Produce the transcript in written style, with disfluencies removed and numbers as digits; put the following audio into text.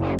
Wow.